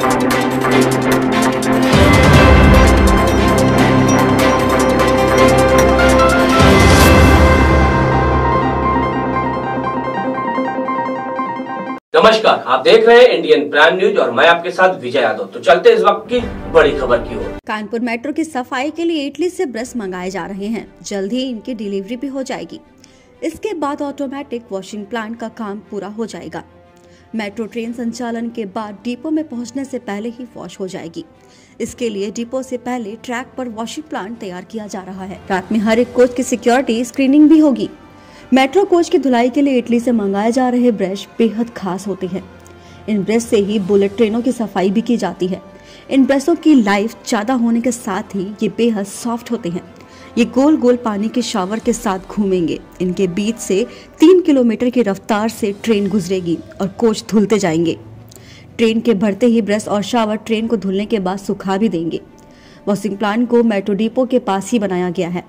नमस्कार, आप देख रहे हैं इंडियन प्राइम न्यूज और मैं आपके साथ विजय यादव। तो चलते इस वक्त की बड़ी खबर की ओर। कानपुर मेट्रो की सफाई के लिए इटली से ब्रश मंगाए जा रहे हैं, जल्द ही इनकी डिलीवरी भी हो जाएगी। इसके बाद ऑटोमेटिक वॉशिंग प्लांट का काम पूरा हो जाएगा। मेट्रो ट्रेन संचालन के बाद डीपो में पहुँचने से पहले ही वॉश हो जाएगी। इसके लिए डिपो से पहले ट्रैक पर वॉशिंग प्लांट तैयार किया जा रहा है। रात में हर एक कोच की सिक्योरिटी स्क्रीनिंग भी होगी। मेट्रो कोच की धुलाई के लिए इटली से मंगाए जा रहे ब्रश बेहद खास होते हैं। इन ब्रश से ही बुलेट ट्रेनों की सफाई भी की जाती है। इन ब्रशों की लाइफ ज़्यादा होने के साथ ही ये बेहद सॉफ्ट होते हैं। ये गोल गोल पानी के शावर के साथ घूमेंगे। इनके बीच से 3 किलोमीटर की रफ्तार से ट्रेन गुजरेगी और कोच धुलते जाएंगे। ट्रेन के भरते ही ब्रश और शावर ट्रेन को धुलने के बाद सुखा भी देंगे। वॉशिंग प्लांट को मेट्रो डिपो के पास ही बनाया गया है।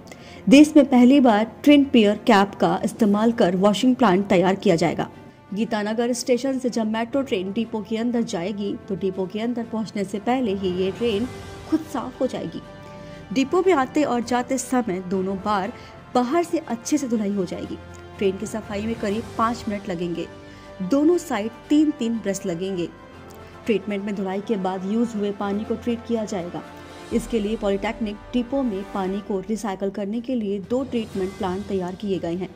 देश में पहली बार ट्विन पियर कैप का इस्तेमाल कर वॉशिंग प्लांट तैयार किया जाएगा। गीता नगर स्टेशन से जब मेट्रो ट्रेन डिपो के अंदर जाएगी तो डिपो के अंदर पहुंचने से पहले ही ये ट्रेन खुद साफ हो जाएगी। डिपो में आते और जाते समय दोनों बार बाहर से अच्छे से धुलाई हो जाएगी। ट्रेन की सफाई में करीब 5 मिनट लगेंगे। दोनों साइड 3-3 ब्रश लगेंगे। ट्रीटमेंट में धुलाई के बाद यूज हुए पानी को ट्रीट किया जाएगा। इसके लिए पॉलिटेक्निक डिपो में पानी को रिसाइकल करने के लिए 2 ट्रीटमेंट प्लांट तैयार किए गए हैं।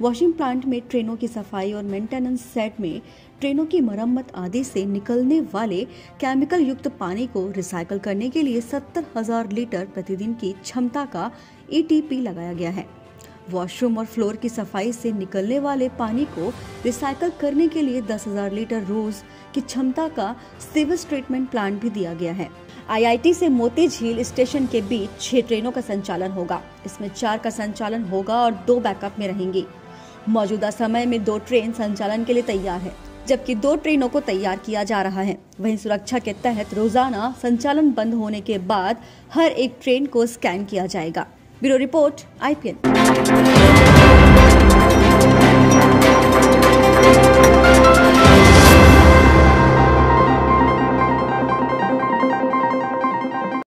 वॉशिंग प्लांट में ट्रेनों की सफाई और मेंटेनेंस सेट में ट्रेनों की मरम्मत आदि से निकलने वाले केमिकल युक्त पानी को रिसाइकल करने के लिए 70,000 लीटर प्रतिदिन की क्षमता का ETP लगाया गया है। वॉशरूम और फ्लोर की सफाई से निकलने वाले पानी को रिसाइकल करने के लिए 10,000 लीटर रोज की क्षमता का सीवेज ट्रीटमेंट प्लांट भी दिया गया है। IIT से मोती झील स्टेशन के बीच 6 ट्रेनों का संचालन होगा। इसमें 4 का संचालन होगा और 2 बैकअप में रहेंगी। मौजूदा समय में 2 ट्रेन संचालन के लिए तैयार है, जबकि 2 ट्रेनों को तैयार किया जा रहा है। वहीं सुरक्षा के तहत रोजाना संचालन बंद होने के बाद हर एक ट्रेन को स्कैन किया जाएगा। Bureau report IPN।